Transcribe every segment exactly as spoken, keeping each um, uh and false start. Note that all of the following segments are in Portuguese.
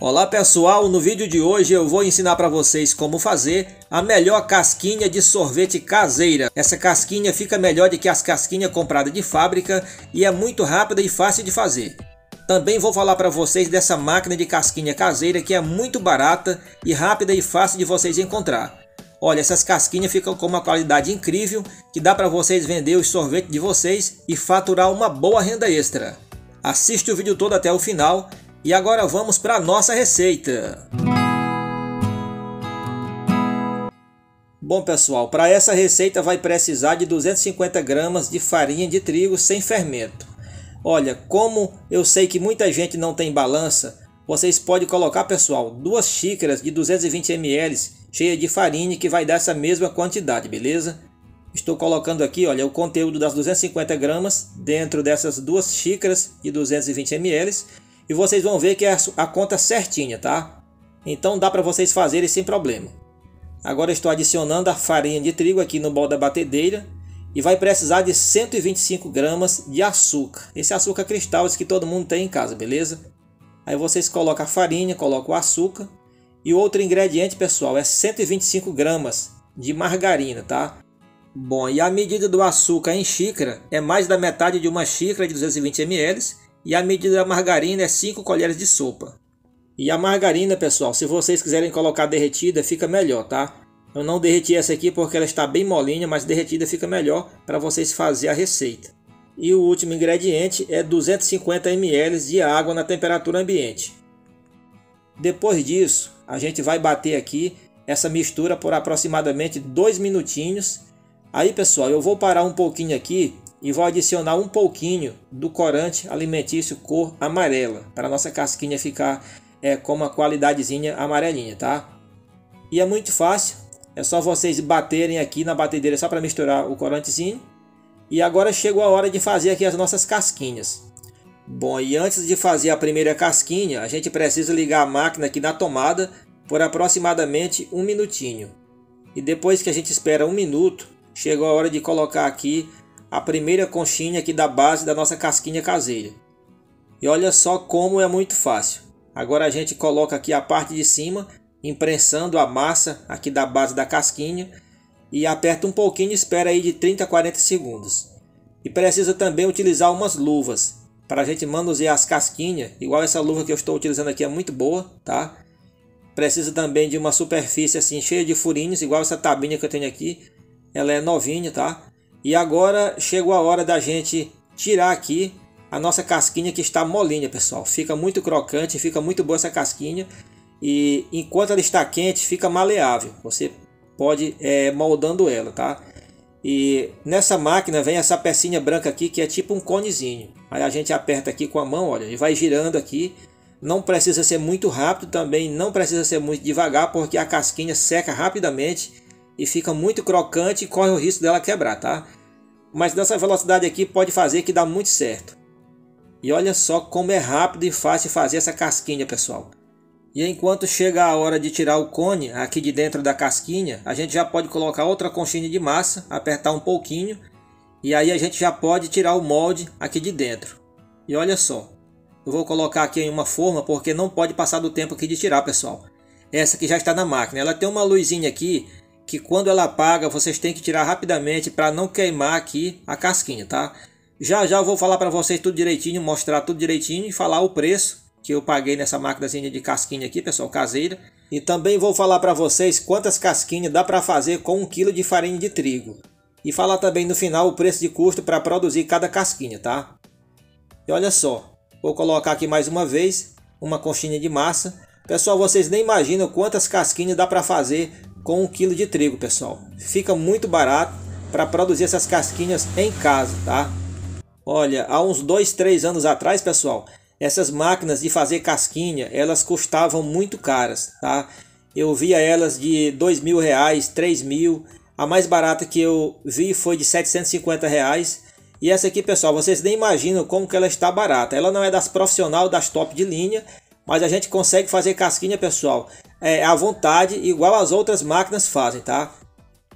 Olá pessoal, no vídeo de hoje eu vou ensinar para vocês como fazer a melhor casquinha de sorvete caseira. Essa casquinha fica melhor do que as casquinhas compradas de fábrica e é muito rápida e fácil de fazer. Também vou falar para vocês dessa máquina de casquinha caseira que é muito barata e rápida e fácil de vocês encontrar. Olha, essas casquinhas ficam com uma qualidade incrível que dá para vocês vender os sorvetes de vocês e faturar uma boa renda extra. Assiste o vídeo todo até o final. E agora vamos para a nossa receita. Bom pessoal, para essa receita vai precisar de duzentos e cinquenta gramas de farinha de trigo sem fermento. Olha, como eu sei que muita gente não tem balança, vocês podem colocar, pessoal, duas xícaras de duzentos e vinte mililitros cheia de farinha, que vai dar essa mesma quantidade, beleza? Estou colocando aqui, olha, o conteúdo das duzentas e cinquenta gramas dentro dessas duas xícaras de duzentos e vinte mililitros. E vocês vão ver que é a conta certinha, tá? Então dá para vocês fazerem sem problema. Agora estou adicionando a farinha de trigo aqui no bol da batedeira. E vai precisar de cento e vinte e cinco gramas de açúcar. Esse açúcar cristal, esse que todo mundo tem em casa, beleza? Aí vocês colocam a farinha, colocam o açúcar. E o outro ingrediente, pessoal, é cento e vinte e cinco gramas de margarina, tá? Bom, e a medida do açúcar em xícara é mais da metade de uma xícara de duzentos e vinte mililitros. E a medida da margarina é cinco colheres de sopa. E a margarina, pessoal, se vocês quiserem colocar derretida, fica melhor, tá? Eu não derreti essa aqui porque ela está bem molinha, mas derretida fica melhor para vocês fazerem a receita. E o último ingrediente é duzentos e cinquenta mililitros de água na temperatura ambiente. Depois disso, a gente vai bater aqui essa mistura por aproximadamente dois minutinhos. Aí, pessoal, eu vou parar um pouquinho aqui e vou adicionar um pouquinho do corante alimentício cor amarela, para a nossa casquinha ficar é, com uma qualidadezinha amarelinha, tá? E é muito fácil, é só vocês baterem aqui na batedeira só para misturar o corantezinho. E agora chegou a hora de fazer aqui as nossas casquinhas. Bom, e antes de fazer a primeira casquinha, a gente precisa ligar a máquina aqui na tomada por aproximadamente um minutinho. E depois que a gente espera um minuto, chegou a hora de colocar aqui a primeira conchinha aqui da base da nossa casquinha caseira. E olha só como é muito fácil. Agora a gente coloca aqui a parte de cima, imprensando a massa aqui da base da casquinha. E aperta um pouquinho e espera aí de trinta a quarenta segundos. E precisa também utilizar umas luvas, para a gente manusear as casquinhas. Igual essa luva que eu estou utilizando aqui é muito boa, tá? Precisa também de uma superfície assim cheia de furinhos, igual essa tabinha que eu tenho aqui. Ela é novinha, tá? E agora chegou a hora da gente tirar aqui a nossa casquinha que está molinha, pessoal. Fica muito crocante, fica muito boa essa casquinha. E enquanto ela está quente, fica maleável. Você pode é, moldando ela, tá? E nessa máquina vem essa pecinha branca aqui que é tipo um conezinho. Aí a gente aperta aqui com a mão, olha, e vai girando aqui. Não precisa ser muito rápido também, não precisa ser muito devagar, porque a casquinha seca rapidamente e fica muito crocante e corre o risco dela quebrar, tá? Mas dessa velocidade aqui pode fazer que dá muito certo. E olha só como é rápido e fácil fazer essa casquinha, pessoal. E enquanto chega a hora de tirar o cone aqui de dentro da casquinha, a gente já pode colocar outra conchinha de massa, apertar um pouquinho, e aí a gente já pode tirar o molde aqui de dentro. E olha só, eu vou colocar aqui em uma forma porque não pode passar do tempo aqui de tirar, pessoal. Essa aqui já está na máquina, ela tem uma luzinha aqui que quando ela apaga, vocês têm que tirar rapidamente para não queimar aqui a casquinha, tá? Já já eu vou falar para vocês tudo direitinho, mostrar tudo direitinho e falar o preço que eu paguei nessa maquinazinha de casquinha aqui, pessoal, caseira. E também vou falar para vocês quantas casquinhas dá para fazer com um quilo de farinha de trigo. E falar também no final o preço de custo para produzir cada casquinha, tá? E olha só, vou colocar aqui mais uma vez uma conchinha de massa. Pessoal, vocês nem imaginam quantas casquinhas dá para fazer com um quilo de trigo, pessoal. Fica muito barato para produzir essas casquinhas em casa, tá? Olha, há uns dois, três anos atrás, pessoal, essas máquinas de fazer casquinha, elas custavam muito caras, tá? Eu via elas de dois mil reais, três mil. A mais barata que eu vi foi de setecentos e cinquenta reais. E essa aqui, pessoal, vocês nem imaginam como que ela está barata. Ela não é das profissional, das top de linha, mas a gente consegue fazer casquinha, pessoal, é, à vontade, igual as outras máquinas fazem, tá?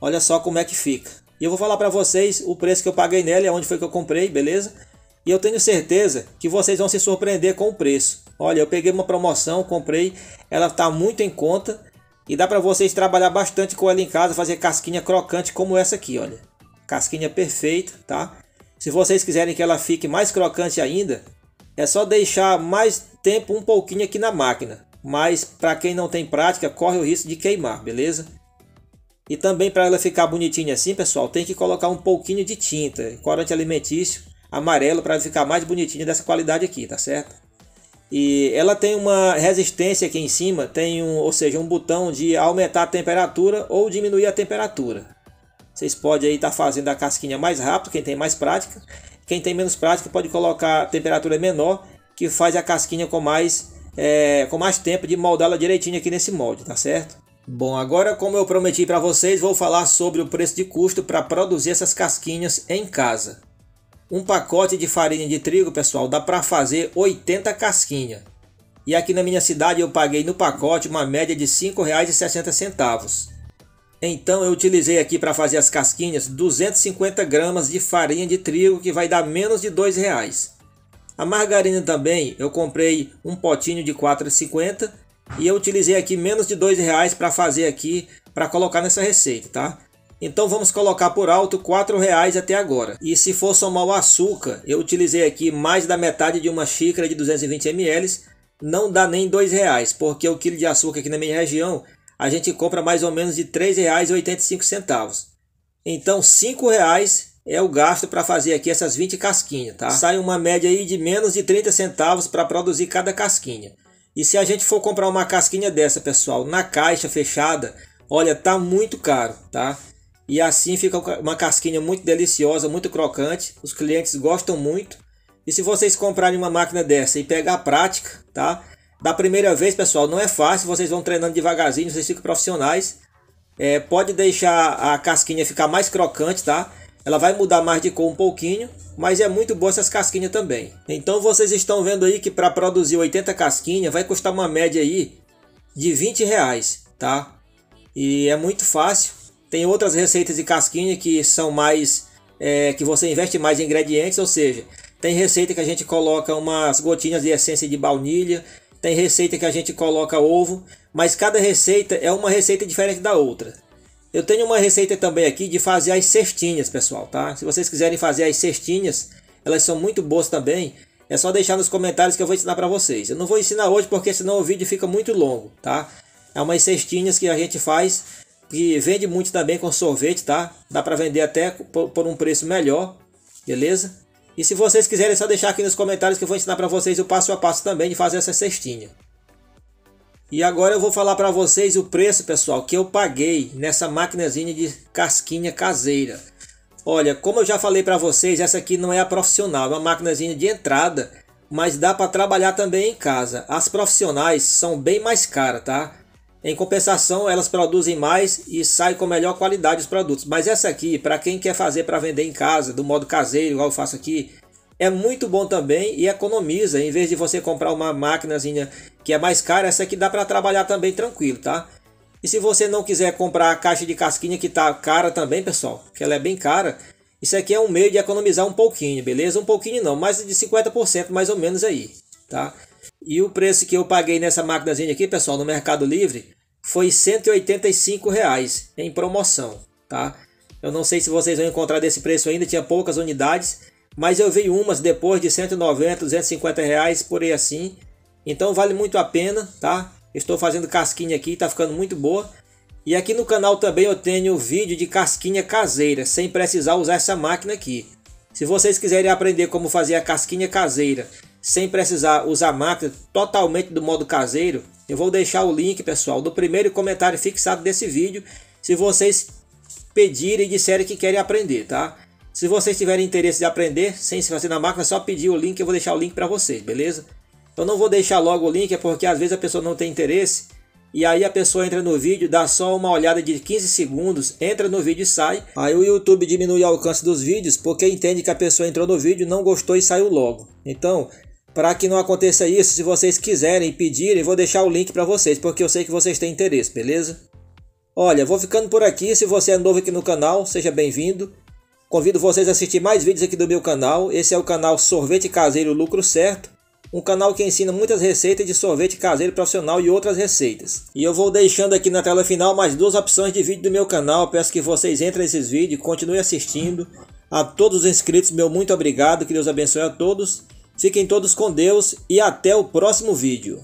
Olha só como é que fica. E eu vou falar para vocês o preço que eu paguei nela e onde foi que eu comprei, beleza? E eu tenho certeza que vocês vão se surpreender com o preço. Olha, eu peguei uma promoção, comprei, ela está muito em conta e dá para vocês trabalhar bastante com ela em casa, fazer casquinha crocante como essa aqui, olha. Casquinha perfeita, tá? Se vocês quiserem que ela fique mais crocante ainda, é só deixar mais tempo um pouquinho aqui na máquina. Mas para quem não tem prática, corre o risco de queimar, beleza? E também para ela ficar bonitinha assim, pessoal, tem que colocar um pouquinho de tinta, corante alimentício amarelo, para ficar mais bonitinha dessa qualidade aqui, tá certo? E ela tem uma resistência aqui em cima, tem um, ou seja, um botão de aumentar a temperatura ou diminuir a temperatura. Vocês podem aí estar fazendo a casquinha mais rápido, quem tem mais prática. Quem tem menos prática pode colocar a temperatura menor, que faz a casquinha com mais É, com mais tempo de moldá-la direitinho aqui nesse molde, tá certo? Bom, agora, como eu prometi para vocês, vou falar sobre o preço de custo para produzir essas casquinhas em casa. Um pacote de farinha de trigo, pessoal, dá para fazer oitenta casquinhas. E aqui na minha cidade eu paguei no pacote uma média de cinco reais e sessenta centavos. Então eu utilizei aqui para fazer as casquinhas duzentos e cinquenta gramas de farinha de trigo, que vai dar menos de dois reais. A margarina também eu comprei um potinho de quatro reais e cinquenta centavos e eu utilizei aqui menos de dois reais para fazer aqui, para colocar nessa receita, tá? Então vamos colocar por alto quatro reais até agora. E se for somar o açúcar, eu utilizei aqui mais da metade de uma xícara de duzentos e vinte mililitros, não dá nem dois reais, porque o quilo de açúcar aqui na minha região a gente compra mais ou menos de três reais e oitenta e cinco centavos. Então cinco reais é o gasto para fazer aqui essas vinte casquinhas, tá? Sai uma média aí de menos de trinta centavos para produzir cada casquinha. E se a gente for comprar uma casquinha dessa, pessoal, na caixa fechada, olha, tá muito caro, tá? E assim fica uma casquinha muito deliciosa, muito crocante, os clientes gostam muito. E se vocês comprarem uma máquina dessa e pegar a prática, tá? Da primeira vez, pessoal, não é fácil, vocês vão treinando devagarzinho, vocês ficam profissionais. É, pode deixar a casquinha ficar mais crocante, tá? Ela vai mudar mais de cor um pouquinho, mas é muito boa essas casquinhas também. Então vocês estão vendo aí que para produzir oitenta casquinhas vai custar uma média aí de vinte reais, tá? E é muito fácil. Tem outras receitas de casquinha que são mais, é, que você investe mais em ingredientes, ou seja, tem receita que a gente coloca umas gotinhas de essência de baunilha, tem receita que a gente coloca ovo, mas cada receita é uma receita diferente da outra. Eu tenho uma receita também aqui de fazer as cestinhas, pessoal, tá? Se vocês quiserem fazer as cestinhas, elas são muito boas também. É só deixar nos comentários que eu vou ensinar para vocês. Eu não vou ensinar hoje porque senão o vídeo fica muito longo, tá? É umas cestinhas que a gente faz, que vende muito também com sorvete, tá? Dá para vender até por um preço melhor, beleza? E se vocês quiserem, é só deixar aqui nos comentários que eu vou ensinar para vocês o passo a passo também de fazer essa cestinha. E agora eu vou falar para vocês o preço, pessoal, que eu paguei nessa maquinazinha de casquinha caseira. Olha, como eu já falei para vocês, essa aqui não é a profissional, é uma maquinazinha de entrada, mas dá para trabalhar também em casa. As profissionais são bem mais caras, tá? Em compensação, elas produzem mais e saem com melhor qualidade os produtos. Mas essa aqui, para quem quer fazer para vender em casa, do modo caseiro, igual eu faço aqui, é muito bom também e economiza. Em vez de você comprar uma maquinazinha que é mais cara, essa aqui dá para trabalhar também tranquilo, tá? E se você não quiser comprar a caixa de casquinha, que tá cara também, pessoal, que ela é bem cara, isso aqui é um meio de economizar um pouquinho, beleza? Um pouquinho não, mais de cinquenta por cento mais ou menos aí, tá? E o preço que eu paguei nessa maquinazinha aqui, pessoal, no Mercado Livre, foi cento e oitenta e cinco reais em promoção, tá? Eu não sei se vocês vão encontrar desse preço ainda, tinha poucas unidades, mas eu vi umas depois de cento e noventa, duzentos e cinquenta reais, por aí assim. Então vale muito a pena, tá? Estou fazendo casquinha aqui, tá ficando muito boa. E aqui no canal também eu tenho vídeo de casquinha caseira, sem precisar usar essa máquina aqui. Se vocês quiserem aprender como fazer a casquinha caseira, sem precisar usar a máquina, totalmente do modo caseiro, eu vou deixar o link, pessoal, do primeiro comentário fixado desse vídeo, se vocês pedirem e disserem que querem aprender, tá? Se vocês tiverem interesse de aprender sem se fazer na máquina, é só pedir o link, eu vou deixar o link para vocês, beleza? Eu não vou deixar logo o link, é porque às vezes a pessoa não tem interesse e aí a pessoa entra no vídeo, dá só uma olhada de quinze segundos, entra no vídeo e sai. Aí o YouTube diminui o alcance dos vídeos porque entende que a pessoa entrou no vídeo, não gostou e saiu logo. Então, para que não aconteça isso, se vocês quiserem pedir, eu vou deixar o link para vocês, porque eu sei que vocês têm interesse, beleza? Olha, vou ficando por aqui. Se você é novo aqui no canal, seja bem-vindo. Convido vocês a assistir mais vídeos aqui do meu canal. Esse é o canal Sorvete Caseiro Lucro Certo. um canal que ensina muitas receitas de sorvete caseiro profissional e outras receitas. E eu vou deixando aqui na tela final mais duas opções de vídeo do meu canal. Eu peço que vocês entrem nesses vídeos e continuem assistindo. A todos os inscritos, meu muito obrigado, que Deus abençoe a todos. Fiquem todos com Deus e até o próximo vídeo.